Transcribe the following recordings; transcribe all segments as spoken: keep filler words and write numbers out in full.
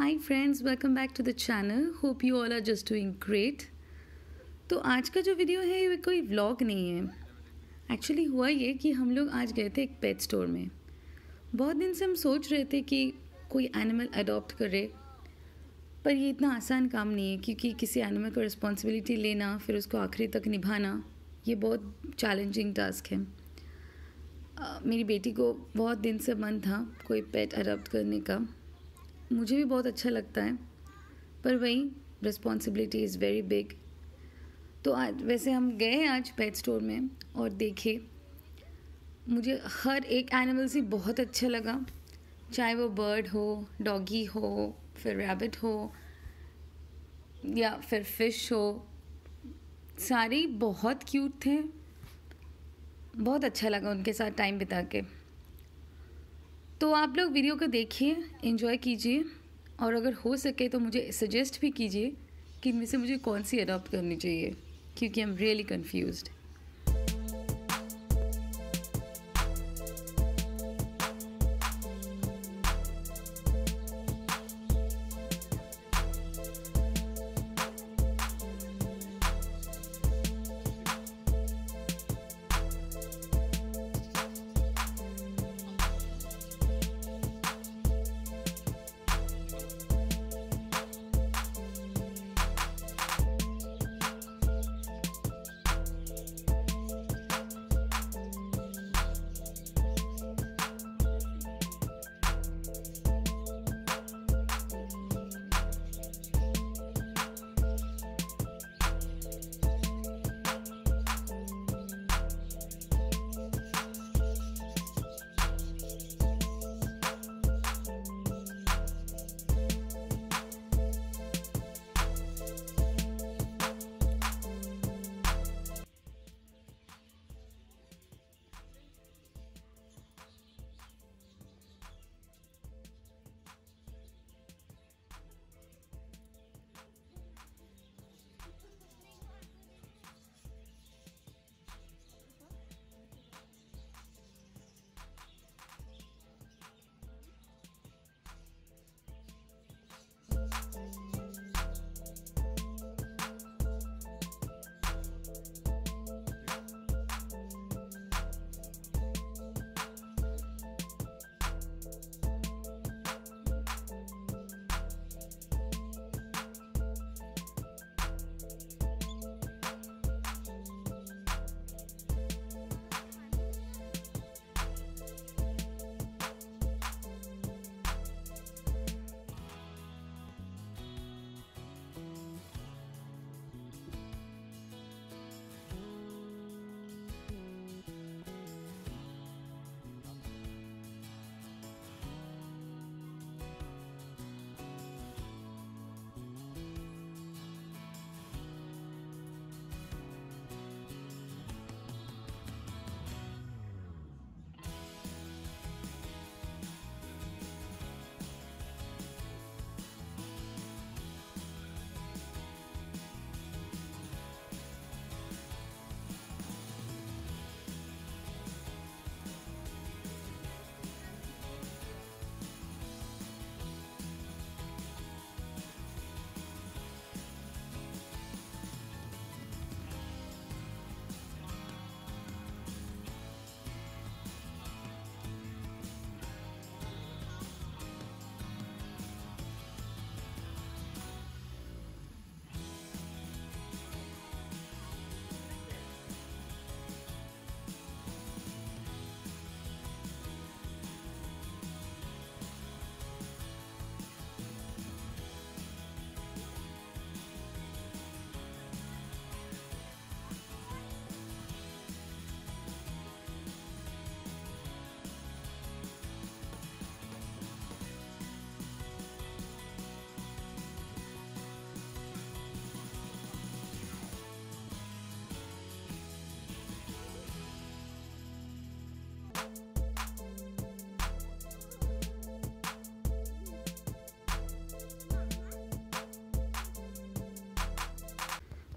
Hi friends, welcome back to the channel. Hope you all are just doing great. तो आज का जो video है ये कोई व्लॉग नहीं है। एक्चुअली हुआ ये कि हम लोग आज गए थे एक पेट स्टोर में। बहुत दिन से हम सोच रहे थे कि कोई एनिमल अडॉप्ट करे, पर ये इतना आसान काम नहीं है क्योंकि किसी एनिमल को रिस्पॉन्सिबिलिटी लेना फिर उसको आखिरी तक निभाना ये बहुत चैलेंजिंग टास्क है। uh, मेरी बेटी को बहुत दिन से मन था कोई पेट अडॉप्ट करने का, मुझे भी बहुत अच्छा लगता है, पर वही रिस्पॉन्सिबिलिटी इज़ वेरी बिग। तो आज वैसे हम गए आज पेट स्टोर में और देखे, मुझे हर एक एनिमल से बहुत अच्छा लगा, चाहे वो बर्ड हो, डॉगी हो, फिर रैबिट हो या फिर फिश हो, सारे बहुत क्यूट थे। बहुत अच्छा लगा उनके साथ टाइम बिता के। तो आप लोग वीडियो को देखिए, एंजॉय कीजिए और अगर हो सके तो मुझे सजेस्ट भी कीजिए कि इनमें से मुझे कौन सी अडॉप्ट करनी चाहिए, क्योंकि I am really confused.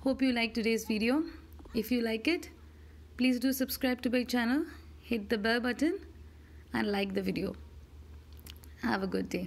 Hope you like today's video. If you like it, please do subscribe to my channel, hit the bell button and like the video. Have a good day.